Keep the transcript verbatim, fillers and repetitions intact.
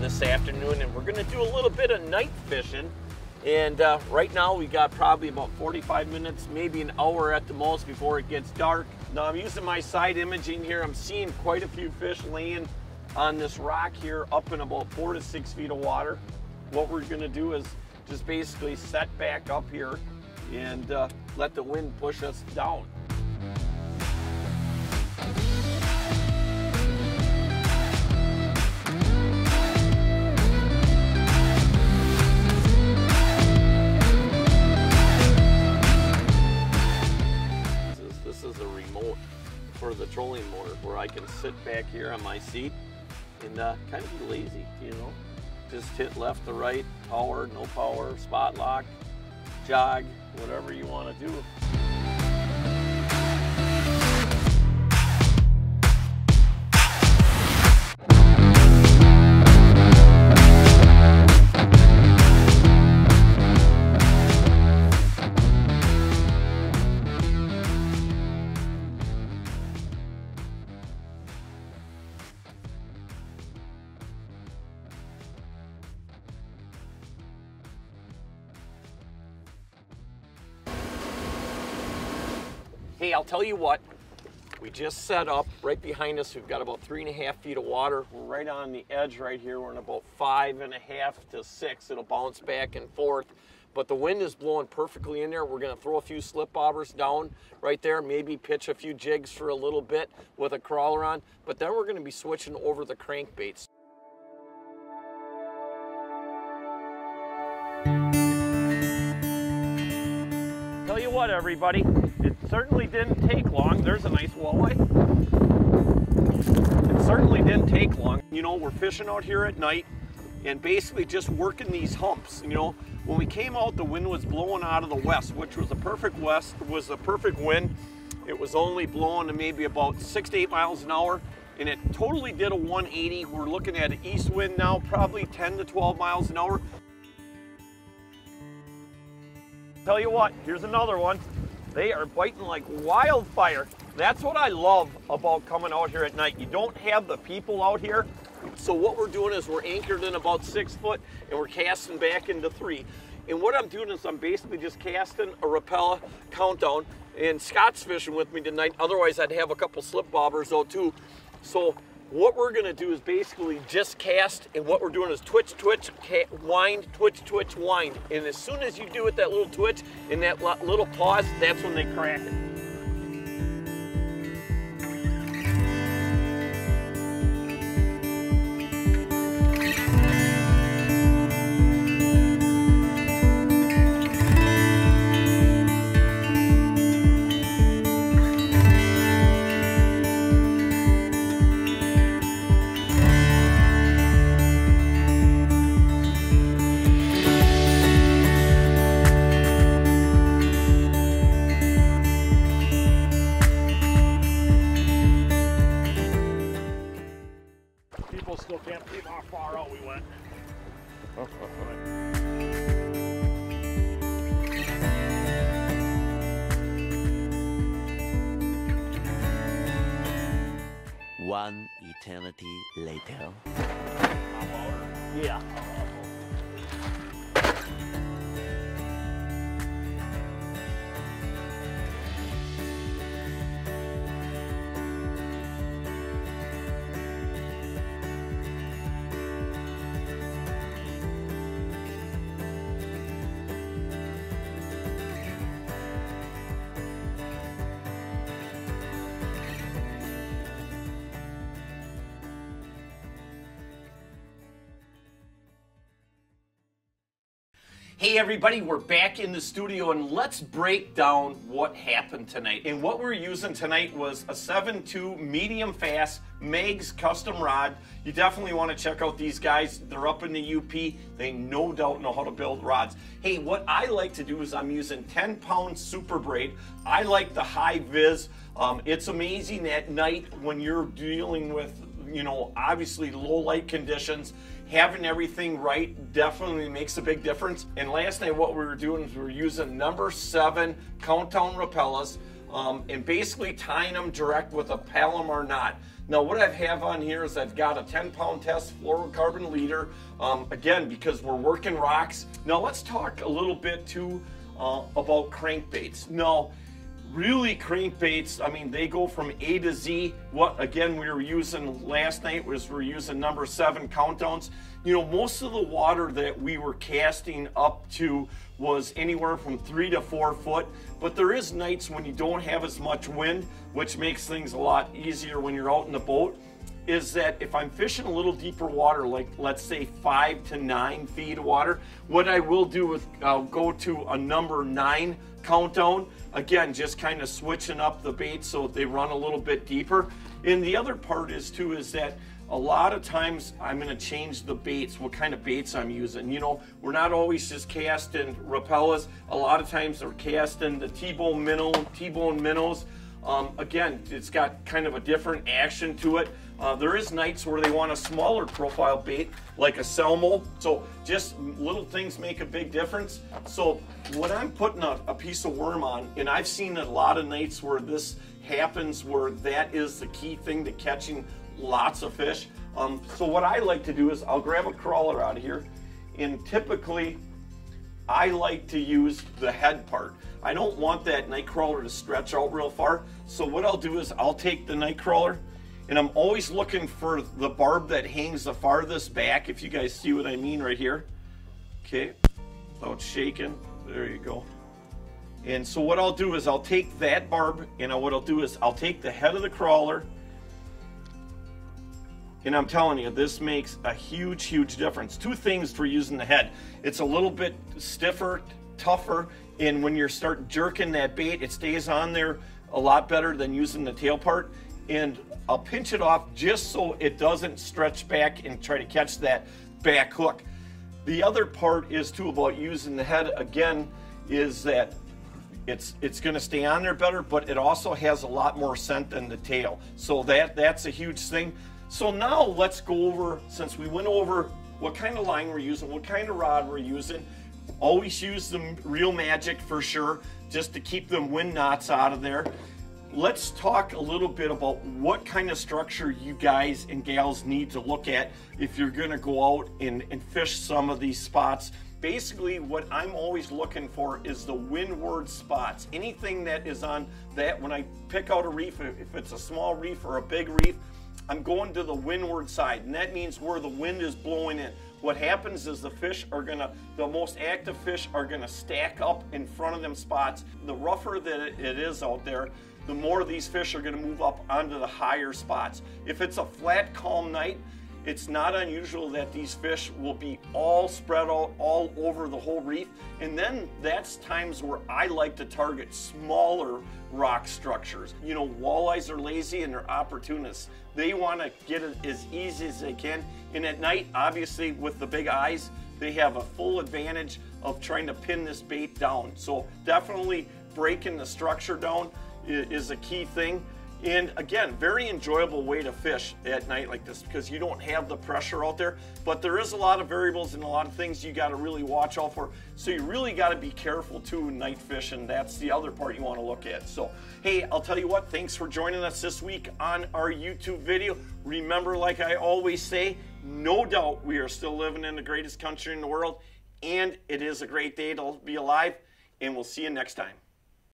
this afternoon, and we're gonna do a little bit of night fishing. And uh, right now we got probably about forty-five minutes, maybe an hour at the most before it gets dark. Now I'm using my side imaging here. I'm seeing quite a few fish laying on this rock here up in about four to six feet of water. What we're gonna do is just basically set back up here and uh, let the wind push us down. Trolling motor where I can sit back here on my seat and uh, kind of be lazy, you know, just hit left to right, power, no power, spot lock, jog, whatever you want to do. Hey, I'll tell you what, we just set up right behind us. We've got about three and a half feet of water. We're right on the edge right here. We're in about five and a half to six. It'll bounce back and forth, but the wind is blowing perfectly in there. We're gonna throw a few slip bobbers down right there, maybe pitch a few jigs for a little bit with a crawler on, but then we're gonna be switching over the crankbaits. Tell you what, everybody, it certainly didn't take long. There's a nice walleye. It certainly didn't take long. You know, we're fishing out here at night and basically just working these humps. You know, when we came out, the wind was blowing out of the west, which was a perfect west, was a perfect wind. It was only blowing to maybe about six to eight miles an hour, and it totally did a one eighty. We're looking at an east wind now, probably ten to twelve miles an hour. Tell you what, here's another one. They are biting like wildfire. That's what I love about coming out here at night. You don't have the people out here. So what we're doing is we're anchored in about six foot and we're casting back into three. And what I'm doing is I'm basically just casting a Rapala Countdown, and Scott's fishing with me tonight. Otherwise I'd have a couple slip bobbers though too. So what we're gonna do is basically just cast, and what we're doing is twitch, twitch, wind, twitch, twitch, wind. And as soon as you do it, that little twitch and that little pause, that's when they crack it. Still can't believe how far out we went. Oh, oh, oh. One eternity later. Yeah. Hey everybody, we're back in the studio, and let's break down what happened tonight. And what we're using tonight was a seven two medium fast Megs custom rod. You definitely want to check out these guys. They're up in the U P. They no doubt know how to build rods. Hey, what I like to do is I'm using ten pound super braid. I like the high vis. Um, it's amazing at night when you're dealing with, you know, obviously low light conditions. Having everything right definitely makes a big difference. And last night what we were doing is we were using number seven Countdown Rapalas. um, and basically tying them direct with a Palomar knot. Now what I have on here is I've got a ten pound test fluorocarbon leader, um, again, because we're working rocks. Now let's talk a little bit too uh, about crankbaits. Now really crankbaits, I mean, they go from A to Z. What, again, we were using last night was we we're using number seven Countdowns. You know, most of the water that we were casting up to was anywhere from three to four foot, but there is nights when you don't have as much wind, which makes things a lot easier when you're out in the boat, is that if I'm fishing a little deeper water, like let's say five to nine feet of water, what I will do is I'll go to a number nine Countdown, again, just kind of switching up the bait so they run a little bit deeper. And the other part is too is that a lot of times I'm going to change the baits, what kind of baits I'm using. You know, we're not always just casting Rapalas. A lot of times they're casting the T-bone minnow, T-bone minnows. Um, again, it's got kind of a different action to it. Uh, there is nights where they want a smaller profile bait, like a Selmo. So just little things make a big difference. So when I'm putting a, a piece of worm on, and I've seen a lot of nights where this happens, where that is the key thing to catching lots of fish. Um, so what I like to do is I'll grab a crawler out of here, and typically I like to use the head part. I don't want that night crawler to stretch out real far. So what I'll do is I'll take the night crawler, and I'm always looking for the barb that hangs the farthest back, if you guys see what I mean right here. Okay, without shaking, there you go. And so what I'll do is I'll take that barb, and what I'll do is I'll take the head of the crawler, and I'm telling you, this makes a huge, huge difference. Two things for using the head. It's a little bit stiffer, tougher, and when you start jerking that bait, it stays on there a lot better than using the tail part. And I'll pinch it off just so it doesn't stretch back and try to catch that back hook. The other part is too about using the head again is that it's it's going to stay on there better, but it also has a lot more scent than the tail. So that that's a huge thing. So now let's go over, since we went over what kind of line we're using, what kind of rod we're using. Always use the Real Magic for sure, just to keep them wind knots out of there. Let's talk a little bit about what kind of structure you guys and gals need to look at if you're gonna go out and, and fish some of these spots. Basically, what I'm always looking for is the windward spots. Anything that is on that, when I pick out a reef, if it's a small reef or a big reef, I'm going to the windward side, and that means where the wind is blowing in. What happens is the fish are gonna, the most active fish are gonna stack up in front of them spots. The rougher that it is out there, the more these fish are gonna move up onto the higher spots. If it's a flat, calm night, it's not unusual that these fish will be all spread out all over the whole reef. And then that's times where I like to target smaller rock structures. You know, walleyes are lazy and they're opportunists. They want to get it as easy as they can. And at night, obviously, with the big eyes, they have a full advantage of trying to pin this bait down. So definitely breaking the structure down is a key thing. And again, very enjoyable way to fish at night like this because you don't have the pressure out there, but there is a lot of variables and a lot of things you got to really watch out for. So you really got to be careful too night fishing. That's the other part you want to look at. So hey, I'll tell you what, thanks for joining us this week on our YouTube video. Remember, like I always say, no doubt we are still living in the greatest country in the world, and it is a great day to be alive, and we'll see you next time.